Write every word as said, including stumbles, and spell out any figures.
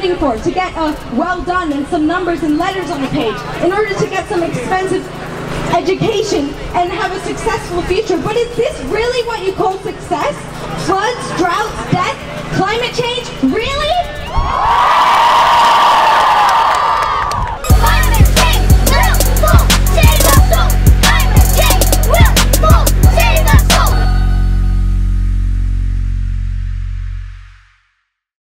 voting for, to get a well done and some numbers and letters on the page, in order to get some expensive education and have a successful future. But is this really what you call success? Floods, droughts, death, climate change? Really?